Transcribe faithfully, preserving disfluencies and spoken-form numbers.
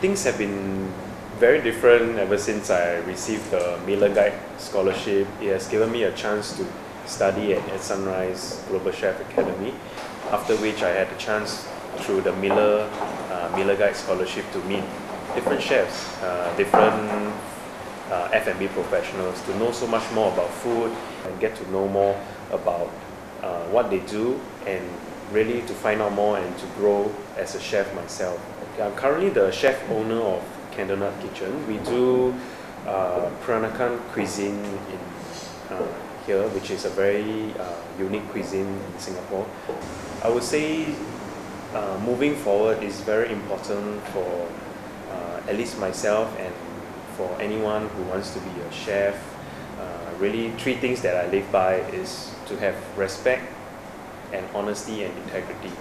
things have been very different ever since I received the Miele Guide Scholarship. It has given me a chance to study at At-Sunrice Global Chef Academy, after which I had the chance through the Miele, uh, Miele Guide Scholarship to meet different chefs, uh, different uh, F and B professionals, to know so much more about food and get to know more about uh, what they do, and really to find out more and to grow as a chef myself. I'm currently the chef owner of Candlenut Kitchen. We do uh, Peranakan cuisine in uh, here, which is a very uh, unique cuisine in Singapore. I would say uh, moving forward is very important for uh, at least myself and for anyone who wants to be a chef. Uh, really, three things that I live by is to have respect and honesty and integrity.